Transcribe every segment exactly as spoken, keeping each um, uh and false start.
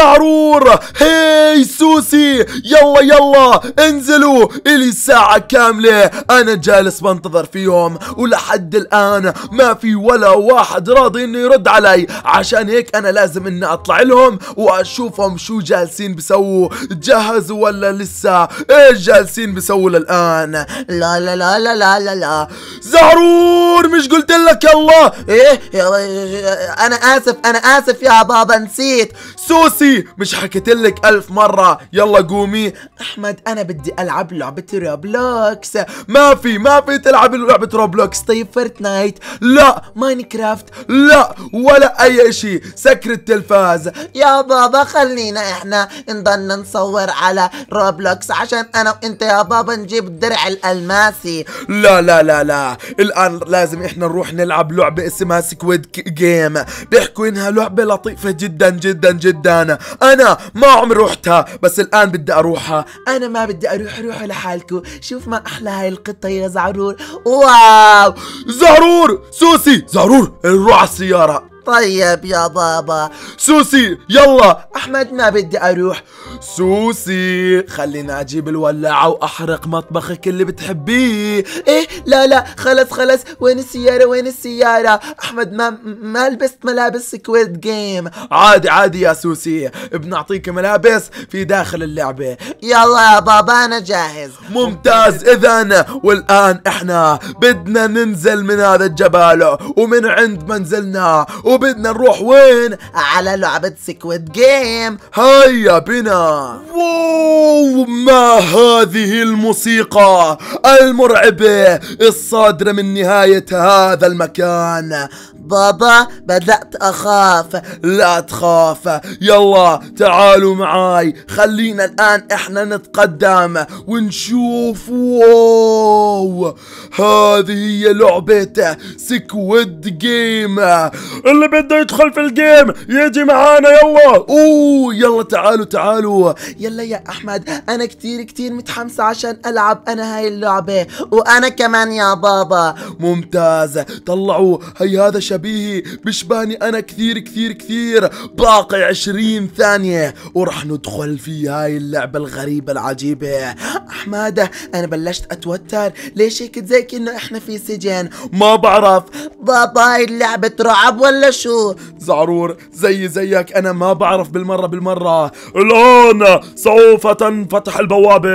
السعرور. هاي سوسي يلا يلا انزلوا، الي ساعة كاملة انا جالس بنتظر فيهم ولحد الان ما في ولا واحد راضي انه يرد علي، عشان هيك انا لازم اني اطلع لهم واشوفهم شو جالسين بسووا، جهزوا ولا لسه؟ ايش جالسين بسووا للان؟ لا لا لا لا لا لا لا زعرور مش قلت لك يلا؟ ايه انا اسف انا اسف يا بابا نسيت. سوسي مش حكيت لك الف مرة يلا قومي؟ احمد انا بدي العب لعبة روبلوكس. ما في ما في تلعب لعبة روبلوكس، طيب فورتنايت؟ لا. ماينكرافت؟ لا ولا اي اشي. سكر التلفاز يا بابا، خلينا احنا نضلنا نصور على روبلوكس عشان انا وانت يا بابا نجيب الدرع الالماسي. لا لا لا لا الان لازم احنا نروح نلعب لعبة اسمها سكويد جيم، بيحكوا انها لعبة لطيفة جدا جدا جدا، انا ما عمري روحتها بس الان بدي اروحها. انا ما بدي اروح، روحوا لحالكم. شوف ما احلى هاي القطة يا زعرور. واو زعرور. سوسي زعرور روح على السيارة. طيب يا بابا. سوسي يلا. احمد ما بدي اروح. سوسي خلينا اجيب الولاعة واحرق مطبخك اللي بتحبيه. ايه لا لا خلص خلص، وين السيارة وين السيارة؟ احمد ما ما لبست ملابس سكويد جيم. عادي عادي يا سوسي، بنعطيك ملابس في داخل اللعبة. يلا يا بابا انا جاهز. ممتاز اذا، والان احنا بدنا ننزل من هذا الجبل ومن عند منزلنا وبدنا نروح وين؟ على لعبة سكويد جيم. هيا بنا. واو ما هذه الموسيقى المرعبة الصادرة من نهاية هذا المكان. بابا بدأت أخاف. لا تخاف، يلا تعالوا معاي، خلينا الآن احنا نتقدم ونشوف. واو هذه هي لعبة سكويد جيم، اللي بده يدخل في الجيم يجي معانا يلا. اوه يلا تعالوا تعالوا. يلا يا احمد انا كتير كتير متحمسة عشان العب انا هاي اللعبة. وانا كمان يا بابا. ممتاز. طلعوا هي هذا شبيهي بشباني انا كثير كثير كثير. باقي عشرين ثانية ورح ندخل في هاي اللعبة الغريبة العجيبة. احمد انا بلشت اتوتر، ليش هيك زي كأنه احنا في سجن؟ ما بعرف بابا هاي اللعبة رعب ولا شو؟ زعرور زي زيك انا ما بعرف بالمرة بالمرة. الان سوف تنفتح البوابة.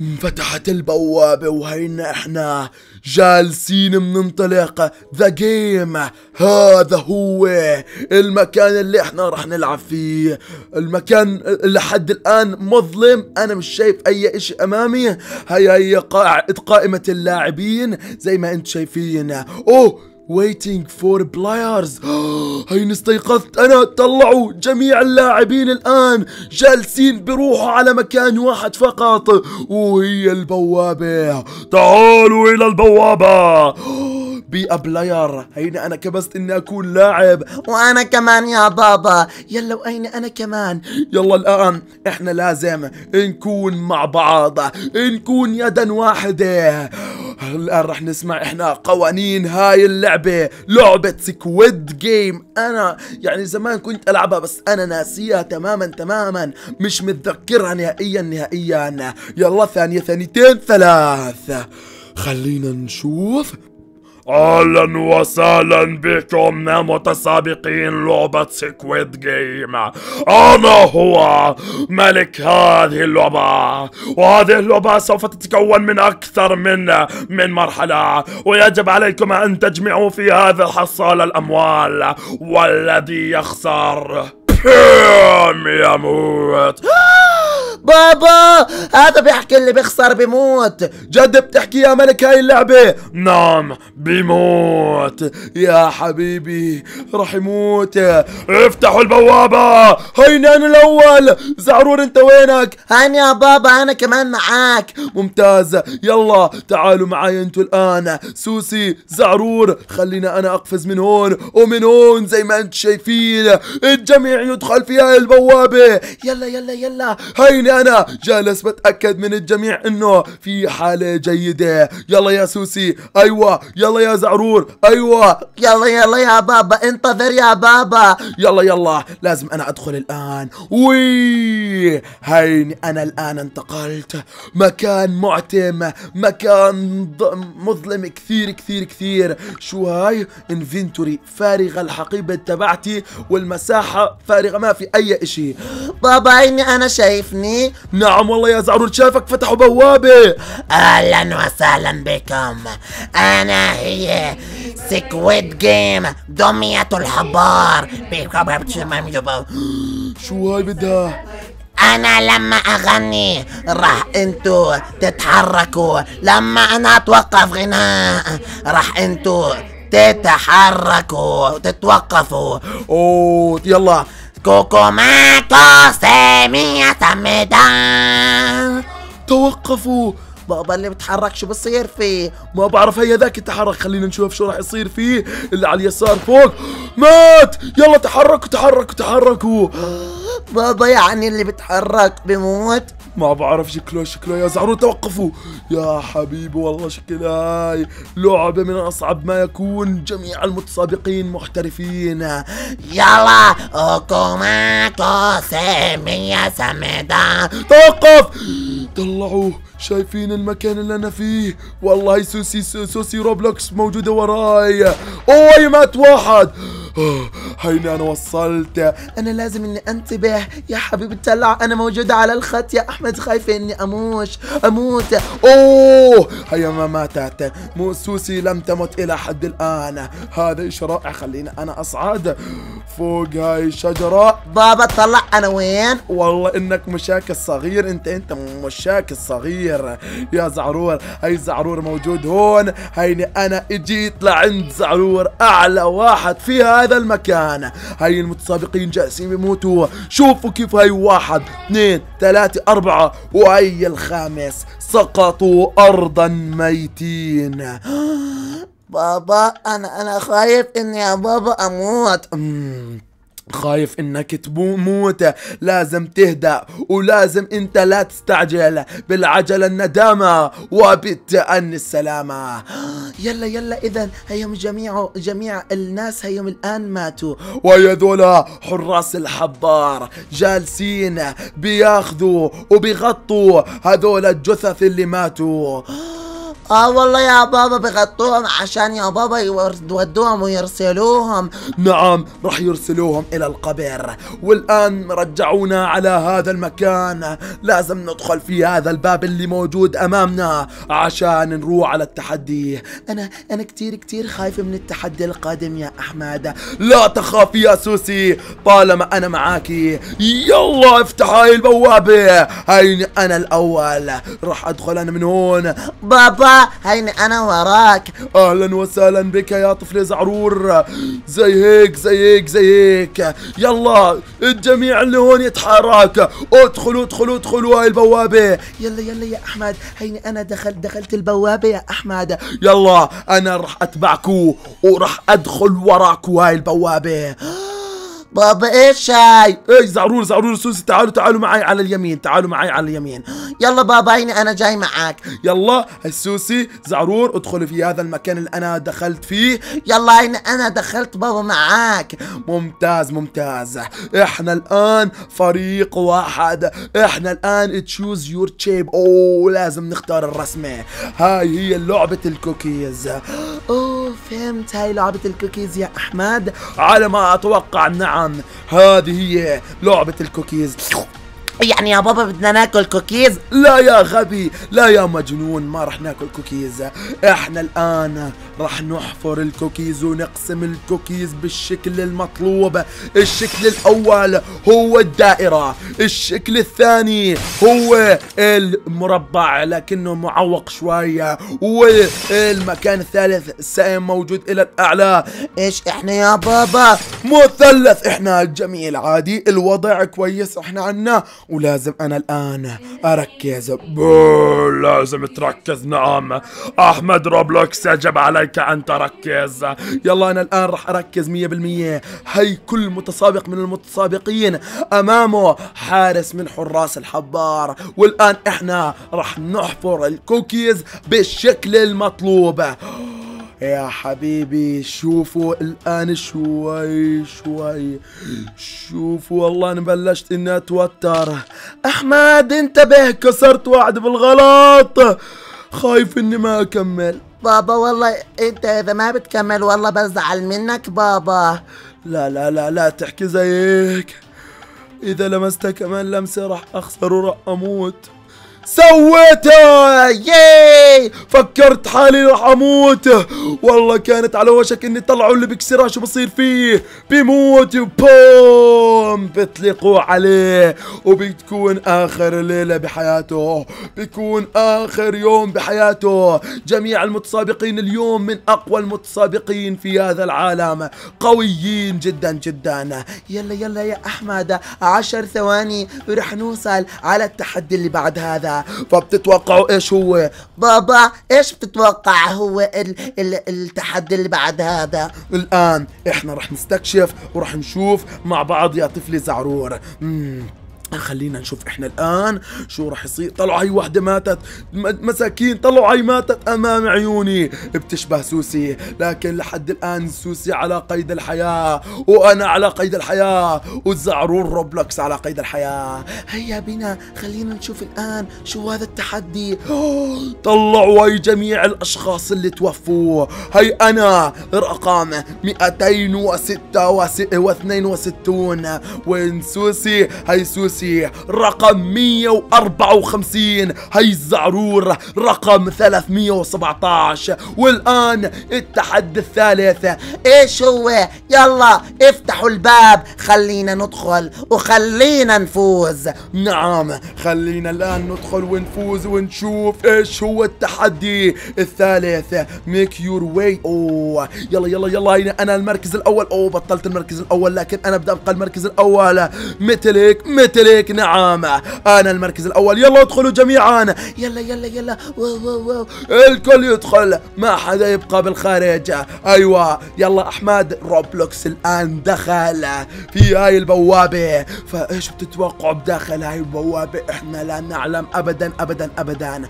انفتحت البوابة وهينا احنا جالسين بننطلق. ذا جيم هذا هو المكان اللي احنا رح نلعب فيه. المكان لحد الان مظلم، انا مش شايف اي اشي امامي. هي هي قاعدة قائمة اللاعبين زي ما انت شايفين. اوه waiting for players. هيني استيقظت انا. طلعوا جميع اللاعبين الان جالسين بروحوا على مكان واحد فقط وهي البوابة. تعالوا الى البوابة. بي ابلاير. هيني انا كبست اني اكون لاعب. وانا كمان يا بابا. يلا وهيني انا كمان. يلا الان احنا لازم نكون مع بعض، نكون يدا واحدة. الآن رح نسمع إحنا قوانين هاي اللعبة، لعبة سكويد جيم. أنا يعني زمان كنت ألعبها بس أنا ناسيها تماما تماما، مش متذكرها نهائيا نهائيا. يلا ثانية ثانيتين ثلاث خلينا نشوف. اهلا وسهلا بكم متسابقين لعبة سكويد جيم. انا هو ملك هذه اللعبة، وهذه اللعبة سوف تتكون من اكثر من من مرحلة، ويجب عليكم ان تجمعوا في هذا الحصالة الاموال، والذي يخسر يموت. بابا هذا بيحكي اللي بيخسر بيموت. جد بتحكي يا ملك هاي اللعبة؟ نعم بيموت يا حبيبي رح يموت. افتحوا البوابة. هينا انا الاول. زعرور انت وينك؟ هاني يا بابا انا كمان معاك. ممتاز يلا تعالوا معاي انتوا الان. سوسي زعرور خلينا انا اقفز من هون ومن هون زي ما انتم شايفين. الجميع يدخل في هاي البوابة. يلا يلا يلا هينا أنا جالس بتأكد من الجميع إنه في حالة جيدة. يلا يا سوسي، أيوة. يلا يا زعرور، أيوة. يلا يلا يا بابا، انتظر يا بابا. يلا يلا، لازم أنا أدخل الآن. وي هيني أنا الآن انتقلت مكان معتم، مكان مظلم كثير كثير كثير. شو هاي؟ انفنتوري فارغة، الحقيبة تبعتي والمساحة فارغة، ما في أي إشي. بابا عيني أنا، شايفني؟ نعم والله يا زعرور شافك، فتحوا بوابة. أهلا وسهلا بكم، أنا هي سكويد جيم، دمية الحبار. شو هاي بدها؟ أنا لما أغني راح أنتو تتحركوا، لما أنا أتوقف غناء راح أنتو تتحركوا وتتوقفوا. أوه يلا. كوكو ماكو سامية سمدان، توقفوا. بابا اللي بتحرك شو بصير فيه؟ ما بعرف، هي ذاك التحرك، خلينا نشوف شو راح يصير فيه. اللي على اليسار فوق مات. يلا تحركوا تحركوا تحركوا. بابا يعني اللي بتحرك بموت؟ ما بعرف، شكله شكله يا زعرور. توقفوا يا حبيبي، والله شكل هاي لعبة من أصعب ما يكون. جميع المتسابقين محترفين. يلا اوكوماتو سامية سمدان، توقف. طلعوا، شايفين المكان اللي أنا فيه؟ والله سوسي سوسي روبلوكس موجودة وراي. أوه مات واحد. هيني أنا وصلت. أنا لازم إني أنتبه يا حبيبي الدلع، أنا موجودة على الخط يا أحمد، خايفة إني أموش أموت. أوه هي ما ماتت، مو سوسي لم تمت إلى حد الآن. هذا إشي رائع، خليني أنا أصعد فوق هاي الشجرة. بابا طلع أنا وين؟ والله إنك مشاك الصغير، أنت أنت مشاك الصغير يا زعرور. هاي زعرور موجود هون. هيني أنا إجيت لعند زعرور، أعلى واحد في هذا المكان. هاي المتسابقين جالسين بيموتوا، شوفوا كيف. هاي واحد اثنين ثلاثة أربعة، وهي الخامس. سقطوا أرضا ميتين. بابا أنا أنا خايف إني يا بابا أموت. خايف انك تموت، لازم تهدأ ولازم انت لا تستعجل. بالعجلة الندامة وبالتأني السلامة. يلا يلا اذا هيهم جميع جميع الناس هيهم الان ماتوا، ويا ذولا حراس الحبار جالسين بياخذوا وبيغطوا هذول الجثث اللي ماتوا. اه والله يا بابا بغطوهم عشان يا بابا يودوهم ويرسلوهم. نعم راح يرسلوهم الى القبر. والان رجعونا على هذا المكان، لازم ندخل في هذا الباب اللي موجود امامنا عشان نروح على التحدي. انا انا كتير كتير خايفة من التحدي القادم يا احمد. لا تخافي يا سوسي، طالما انا معاكي. يلا افتح هاي البوابة، هيني انا الاول، راح ادخل انا من هون. بابا هيني أنا وراك. أهلا وسهلا بك يا طفل زعرور. زي هيك زي هيك زي هيك. يلا الجميع اللي هون يتحرك، ادخلوا ادخلوا ادخلوا هاي البوابة. يلا يلا يا أحمد، هيني أنا دخلت دخلت البوابة يا أحمد. يلا أنا رح أتبعكوا ورح أدخل وراكوا هاي البوابة. بابا ايش هاي؟ ايه زعرور زعرور سوسي، تعالوا تعالوا معي على اليمين، تعالوا معي على اليمين. يلا بابا هيني انا جاي معاك. يلا السوسي زعرور ادخلوا في هذا المكان اللي انا دخلت فيه. يلا هيني انا دخلت بابا معاك. ممتاز ممتاز. احنا الان فريق واحد، احنا الان تشوز يور شيب. اوه لازم نختار الرسمة. هاي هي لعبة الكوكيز. اوه فهمت، هاي لعبة الكوكيز يا احمد على ما اتوقع. نعم هذه هي لعبة الكوكيز. يعني يا بابا بدنا ناكل كوكيز؟ لا يا غبي، لا يا مجنون، ما رح ناكل كوكيز. احنا الان رح نحفر الكوكيز ونقسم الكوكيز بالشكل المطلوب. الشكل الاول هو الدائرة، الشكل الثاني هو المربع لكنه معوق شوية، والمكان الثالث السائم موجود الى الاعلى. ايش احنا يا بابا؟ مثلث. احنا جميل عادي، الوضع كويس، احنا عنا ولازم أنا الآن أركز. بو لازم تركز. نعم أحمد روبلوكس يجب عليك أن تركز. يلا أنا الآن رح أركز مية بالمية. هي كل متسابق من المتسابقين أمامه حارس من حراس الحبار، والآن إحنا رح نحفر الكوكيز بالشكل المطلوب. يا حبيبي شوفوا الآن شوي شوي، شوفوا والله أنا بلشت إني أتوتر. أحمد انتبه، كسرت واحد بالغلط، خايف إني ما أكمل. بابا والله أنت إذا ما بتكمل والله بزعل منك بابا. لا لا لا لا تحكي زي هيك، إذا لمستها كمان لمسة راح أخسر وراح أموت. سويتها! ياي! فكرت حالي رح اموت، والله كانت على وشك اني طلعوا اللي بكسرها. شو بصير فيه؟ بيموت وبوم بتلقوا عليه، وبتكون اخر ليله بحياته، بيكون اخر يوم بحياته. جميع المتسابقين اليوم من اقوى المتسابقين في هذا العالم، قويين جدا جدا. يلا يلا يا احمد، عشر ثواني ورح نوصل على التحدي اللي بعد هذا. فبتتوقعوا ايش هو؟ بابا ايش بتتوقع هو ال ال التحدي اللي بعد هذا؟ الان احنا رح نستكشف ورح نشوف مع بعض يا طفلي زعرور. اممم خلينا نشوف احنا الان شو رح يصير. طلعوا هي وحده ماتت، مساكين طلعوا هي ماتت امام عيوني، بتشبه سوسي، لكن لحد الان سوسي على قيد الحياه، وانا على قيد الحياه، والزعرور روبلوكس على قيد الحياه. هيا بنا خلينا نشوف الان شو هذا التحدي. طلعوا هي جميع الاشخاص اللي توفوا. هي انا رقم مئتين وستة واثنين وستين، وين سوسي؟ هي سوسي رقم مئة وأربعة وخمسين، هي الزعرور رقم ثلاثمئة وسبعة عشر. والآن التحدي الثالث ايش هو؟ يلا افتحوا الباب، خلينا ندخل وخلينا نفوز. نعم خلينا الآن ندخل ونفوز ونشوف ايش هو التحدي الثالث. ميك يور واي. اوه يلا يلا يلا، انا المركز الاول. اوه بطلت المركز الاول، لكن انا بدي ابقى المركز الاول مثل هيك مثل لك. نعم انا المركز الاول. يلا ادخلوا جميعا، يلا يلا يلا، واو واو واو، الكل يدخل، ما حدا يبقى بالخارج. ايوه يلا احمد روبلوكس الان دخل في هاي البوابه. فايش بتتوقعوا بداخل هاي البوابه؟ احنا لا نعلم ابدا ابدا ابدا.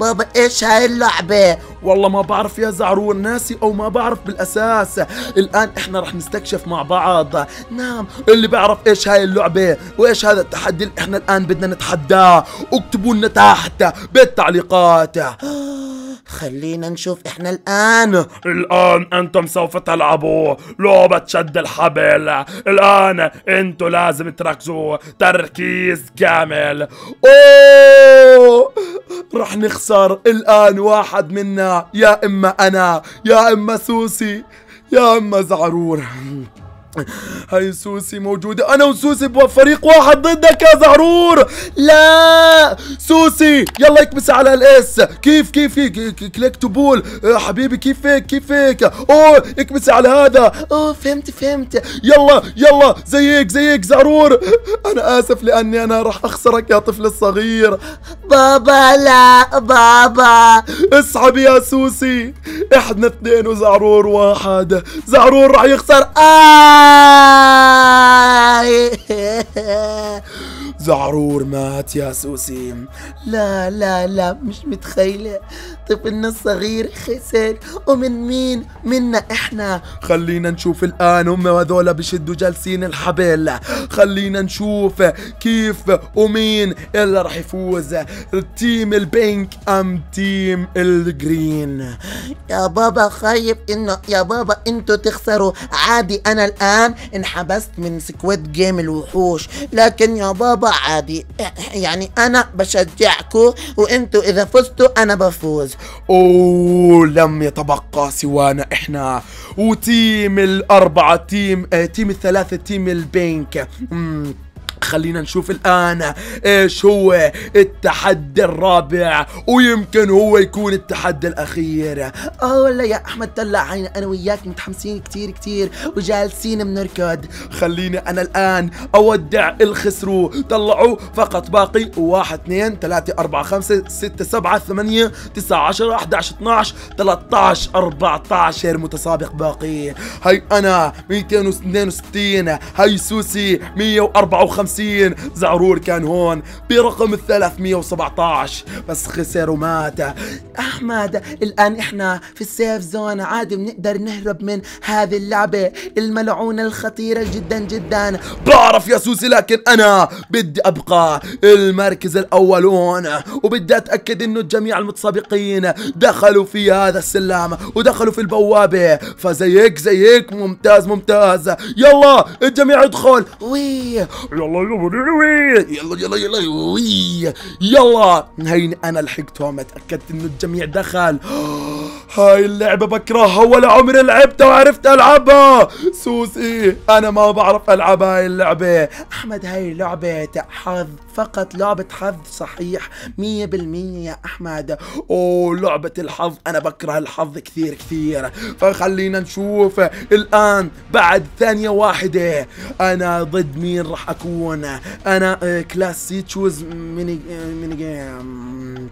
بابا ايش هاي اللعبه؟ والله ما بعرف يا زعرور، ناسي او ما بعرف بالاساس. الان احنا رح نستكشف مع بعض. نعم اللي بعرف ايش هاي اللعبه وايش هذا التحدي اللي احنا الان بدنا نتحداه اكتبوا لنا تحت بالتعليقات. خلينا نشوف احنا الان. الان انتم سوف تلعبوا لعبة شد الحبل. الان انتم لازم تركزوا تركيز كامل. اوه رح نخسر الان، واحد منا، يا اما انا يا اما سوسي يا اما زعرور. هاي سوسي موجودة، أنا وسوسي بفريق واحد ضدك يا زعرور. لا سوسي يلا اكبس على الاس. كيف كيف كليك تو بول حبيبي، كيفك كيفك. أوه اكبسي على هذا. أوه فهمت فهمت. يلا يلا زيك زيك زعرور. أنا آسف لأني أنا راح أخسرك يا طفل الصغير. بابا لا بابا. اسحبي يا سوسي، إحنا اثنين وزعرور واحد، زعرور راح يخسر. آه زعرور مات يا سوسي. لا لا لا مش متخيلة طفلنا الصغير خسر، ومن مين؟ منا احنا. خلينا نشوف الان هم هذولا بشدوا جالسين الحبل، خلينا نشوف كيف ومين اللي راح يفوز. التيم البينك ام تيم الجرين؟ يا بابا خايف انه يا بابا انتوا تخسروا. عادي انا الان انحبست من سكواد جيم الوحوش، لكن يا بابا عادي يعني انا بشجعكم، وانتوا اذا فزتوا انا بفوز. اوه لم يتبقى سوانا احنا وتيم الاربعه، تيم تيم الثلاثه، تيم البينك. خلينا نشوف الآن ايش هو التحدي الرابع، ويمكن هو يكون التحدي الأخير. اه والله يا أحمد طلع عيني، أنا وياك متحمسين كتير كتير وجالسين بنركض. خليني أنا الآن أودع الخسرو، طلعوا فقط باقي واحد اثنين ثلاثة أربعة خمسة ستة سبعة ثمانية تسعة عشرة أحد عشر اثنا عشر ثلاثة عشر أربعة عشر متسابق باقي. هي أنا مئتين واثنين وستين، هي سوسي مئة وأربعة وخمسين، زعرور كان هون برقم ثلاثمئة وسبعة عشر بس خسر ومات. أحمد الآن إحنا في السيف زون، عادي بنقدر نهرب من هذه اللعبة الملعونة الخطيرة جدا جدا. بعرف يا سوسي لكن أنا بدي أبقى المركز الأول هون، وبدي أتأكد إنه جميع المتسابقين دخلوا في هذا السلام ودخلوا في البوابة. فزيك زيك ممتاز ممتاز، يلا الجميع يدخل. وي يلا يلا يلا يلا يلا وي يلا. هين أنا لحقتهم، اتأكدت إنه الجميع دخل. هاي اللعبة بكرهها ولا عمري لعبتها وعرفت ألعبها. سوسي أنا ما بعرف ألعب هاي اللعبة. أحمد هاي لعبة حظ، فقط لعبة حظ صحيح مية بالمية يا أحمد. أوه لعبة الحظ، أنا بكره الحظ كثير كثير. فخلينا نشوف الآن بعد ثانية واحدة أنا ضد مين راح أكون. أنا كلاسي تشوز ميني ميني جيم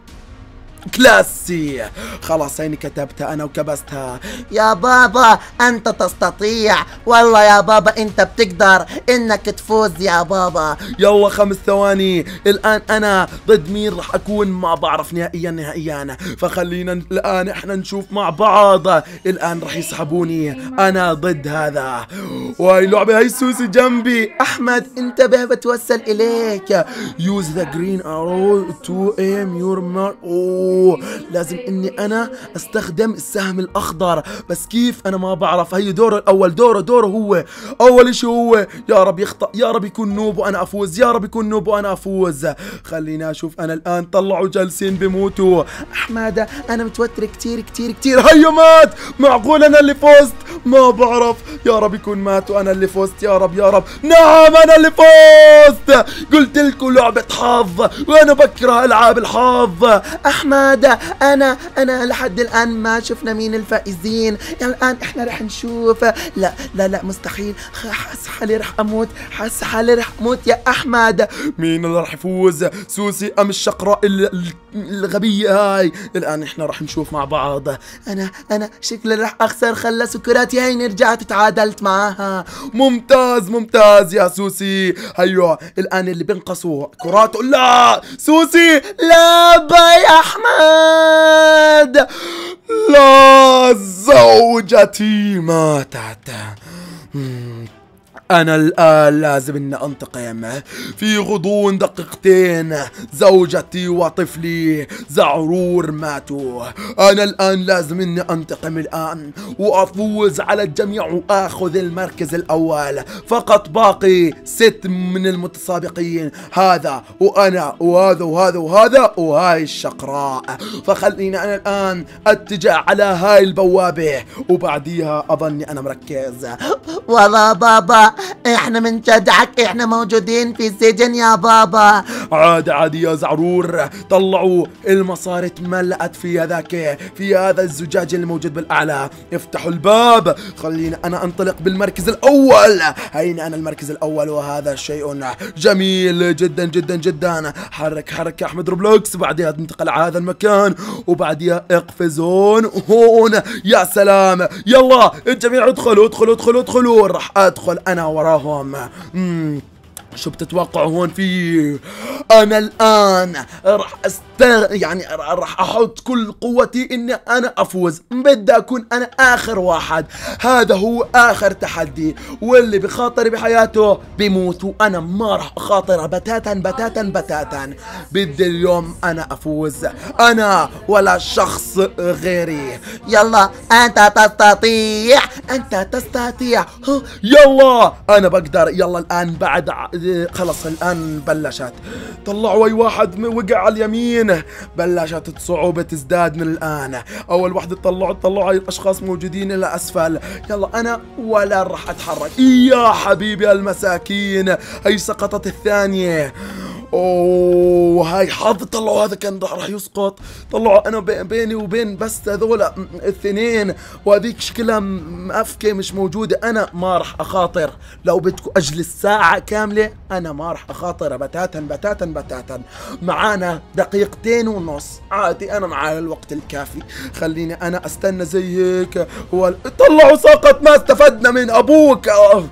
كلاسي. خلاص هيني كتبتها انا وكبستها. يا بابا انت تستطيع، والله يا بابا انت بتقدر انك تفوز يا بابا. يلا خمس ثواني، الان انا ضد مين راح اكون ما بعرف نهائيا نهائيا. فخلينا الان احنا نشوف مع بعض. الان راح يسحبوني، انا ضد هذا. وهي لعبة، هي سوسي جنبي. احمد انتبه بتوسل اليك. يوز ذا جرين ارو تو ايم يور مار. اوه لازم اني انا استخدم السهم الاخضر، بس كيف انا ما بعرف. هي دوره الاول، دوره دوره هو اول شيء. هو يا رب يخطأ، يا رب يكون نوب وانا افوز، يا رب يكون نوب وانا افوز. خلينا اشوف انا الان. طلعوا جالسين بموتوا. احمد انا متوتر كتير كتير كتير. هيو مات، معقول انا اللي فزت؟ ما بعرف، يا رب يكون مات وانا اللي فزت. يا رب يا رب، نعم انا اللي فزت. قلت لكم لعبة حظ وانا بكره العاب الحظ. احمد أنا أنا لحد الآن ما شفنا مين الفائزين. يعني الآن إحنا رح نشوف. لا لا لا مستحيل، حاسة حالي رح أموت، حاسة حالي رح أموت يا أحمد. مين اللي رح يفوز، سوسي أم الشقراء الغبية هاي؟ الآن إحنا رح نشوف مع بعض. أنا أنا شكلي رح أخسر، خلى سكراتي هيني رجعت تعادلت معاها. ممتاز ممتاز يا سوسي. هيو الآن اللي بنقصوا كراته. لا سوسي، لا باي أحمد، لا زوجتي ماتت. أنا الآن لازم إن أنتقم. في غضون دقيقتين زوجتي وطفلي زعرور ماتوا. أنا الآن لازم إن أنتقم الآن وأفوز على الجميع وأخذ المركز الأول. فقط باقي ست من المتسابقين، هذا وأنا وهذا وهذا وهذا وهاي الشقراء. فخليني أنا الآن أتجه على هاي البوابة وبعديها أظني أنا مركز. والله بابا احنا من شدعك احنا موجودين في سجن يا بابا. عادي عادي يا زعرور. طلعوا المصاري، اتملأت في هذاك في هذا الزجاج اللي موجود بالاعلى. افتحوا الباب، خلينا انا انطلق بالمركز الاول. هينا انا المركز الاول وهذا شيء جميل جدا جدا جدا. حرك حرك يا احمد روبلوكس، بعدها تنتقل على هذا المكان وبعدها اقفز هون هون. يا سلام، يلا الجميع ادخلوا ادخلوا ادخلوا ادخلوا. راح ادخل انا وراهم. امم شو بتتوقعوا هون في؟ انا الان راح استغ يعني راح احط كل قوتي اني انا افوز. بدي اكون انا اخر واحد، هذا هو اخر تحدي، واللي بخاطري بحياته بيموت، وانا ما راح اخاطر بتاتا بتاتا بتاتا. بدي اليوم انا افوز، انا ولا شخص غيري. يلا انت تستطيع، انت تستطيع. يلا انا بقدر. يلا الان بعد خلص الان بلشت. طلعوا اي واحد وقع على اليمين. بلشت الصعوبة تزداد من الان. اول وحده طلعوا طلعوا الاشخاص موجودين الى اسفل. يلا انا ولا راح اتحرك. يا حبيبي المساكين، هي سقطت الثانية. اوه هاي حظ، طلعوا هذا كان راح يسقط. طلعوا انا بيني وبين بس هذول الاثنين، وهذيك شكلها مأفكة مش موجودة. انا ما راح اخاطر، لو بدكم اجلس ساعة كاملة انا ما راح اخاطر بتاتا بتاتا بتاتا. معانا دقيقتين ونص عادي، انا معايا الوقت الكافي. خليني انا استنى زي هيك. هو طلعوا سقط، ما استفدنا من ابوك. أوه.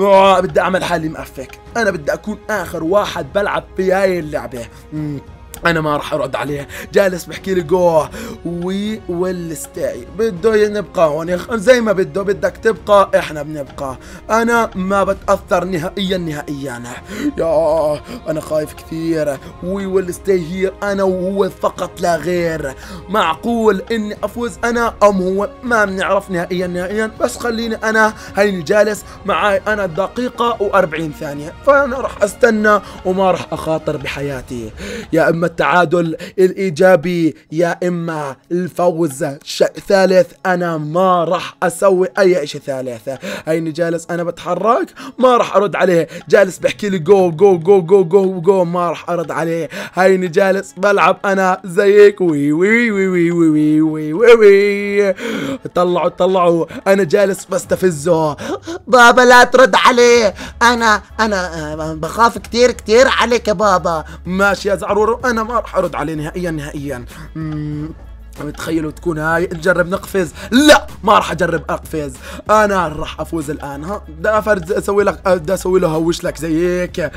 أوه بدي اعمل حالي مأفك، انا بدي اكون اخر واحد بلعب في هاي اللعبة. مم. انا ما راح ارد عليه، جالس بحكي لي جو وي ويل ستاي، بده نبقى هون زي ما بده. بدك تبقى، احنا بنبقى. انا ما بتاثر نهائيا نهائيا. يا انا خايف كثير. وي ويل ستاي هير، انا وهو فقط لا غير. معقول اني افوز انا ام هو؟ ما بنعرف نهائيا نهائيا. بس خليني انا هيني جالس، معي انا دقيقه وأربعين ثانيه، فانا راح استنى وما راح اخاطر بحياتي. يا اما التعادل الإيجابي يا إما الفوز ثالث. أنا ما راح أسوي أي شيء ثالث. هيني جالس أنا بتحرك، ما راح أرد عليه. جالس بحكي لي جو جو جو جو جو جو، ما راح أرد عليه. هيني جالس بلعب أنا زيك. وي وي وي وي وي وي وي وي. طلعوا طلعوا، أنا جالس بستفزه. بابا لا ترد عليه، أنا أنا بخاف كتير كتير عليك يا بابا. ماشي يا زعرور، أنا ما راح أرد عليه نهائيا نهائيا. مم. تخيلوا تكون هاي، نجرب نقفز. لا ما راح اجرب اقفز، انا راح افوز الان. ها بدي افرز، اسوي لك بدي اسوي له هوش لك زي هيك.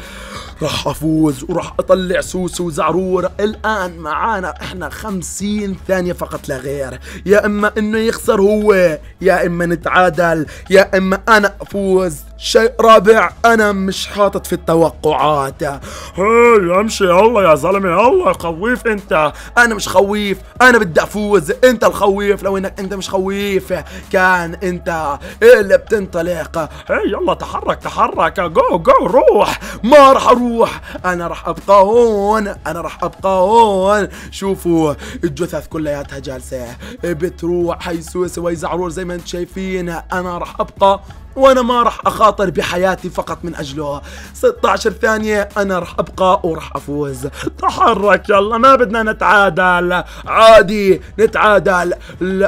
راح افوز وراح اطلع سوسو وزعرور. الان معانا احنا خمسين ثانيه فقط لا غير. يا اما انه يخسر هو، يا اما نتعادل، يا اما انا افوز. شيء رابع انا مش حاطط في التوقعات. هاي امشي يلا يا زلمه، يلا خويف انت. انا مش خويف، انا بدي افوز. انت الخويف، لو انك انت مش خويف كان انت اللي بتنطلق. هاي يلا تحرك تحرك، جو جو روح. ما راح اروح، انا راح ابقى هون، انا راح ابقى هون. شوفوا الجثث كلياتها جالسه بتروح. هي سوسه وهي زعرور زي ما انتم شايفين. انا راح ابقى وانا ما راح اخاطر بحياتي فقط من اجله. ستة عشر ثانية انا راح ابقى وراح افوز. تحرك يلا، ما بدنا نتعادل، عادي نتعادل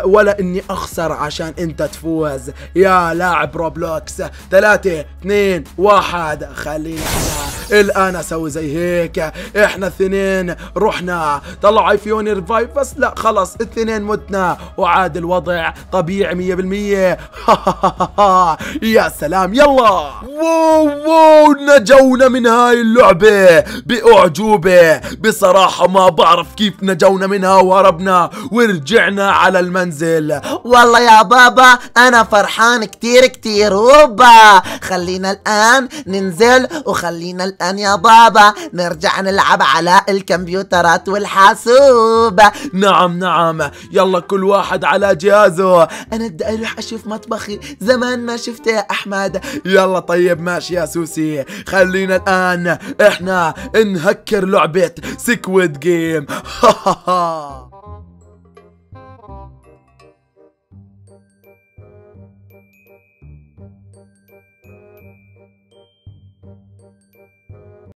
ولا اني اخسر عشان انت تفوز يا لاعب روبلوكس. ثلاثة اثنين واحد. خلينا الان اسوي زي هيك. احنا اثنين رحنا، طلعوا ايفيوني ريفايف بس لا خلص اثنين متنا وعاد الوضع طبيعي مية بالمية. يا سلام يلا. واو واو، نجونا من هاي اللعبة بأعجوبة بصراحة. ما بعرف كيف نجونا منها وهربنا ورجعنا على المنزل. والله يا بابا أنا فرحان كتير كتير. هوبا خلينا الآن ننزل، وخلينا الآن يا بابا نرجع نلعب على الكمبيوترات والحاسوب. نعم نعم يلا كل واحد على جهازه. أنا بدي أروح أشوف مطبخي، زمان ما شفته يا أحمد. يلا طيب ماشي يا سوسي. خلينا الآن إحنا نهكر لعبة سكويد جيم.